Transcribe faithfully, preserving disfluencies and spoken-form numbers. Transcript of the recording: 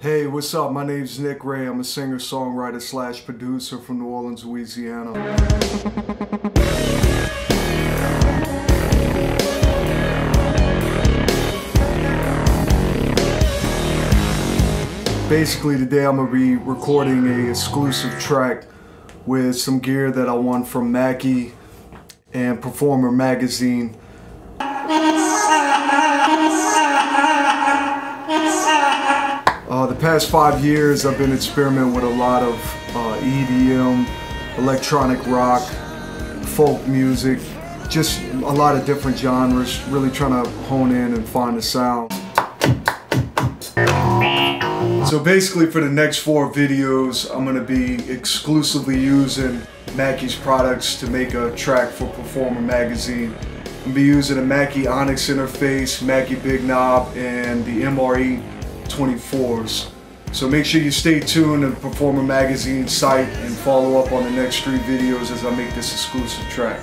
Hey, what's up? My name's Nick Ray. I'm a singer-songwriter slash producer from New Orleans, Louisiana. Basically, today I'm gonna be recording an exclusive track with some gear that I won from Mackie and Performer Magazine. Uh, the past five years I've been experimenting with a lot of uh, E D M, electronic rock, folk music, just a lot of different genres, really trying to hone in and find a sound. So basically for the next four videos I'm going to be exclusively using Mackie's products to make a track for Performer Magazine. I'm going to be using a Mackie Onyx interface, Mackie Big Knob, and the M R E twenty-fours. So make sure you stay tuned to the Performer Magazine site and follow up on the next three videos as I make this exclusive track.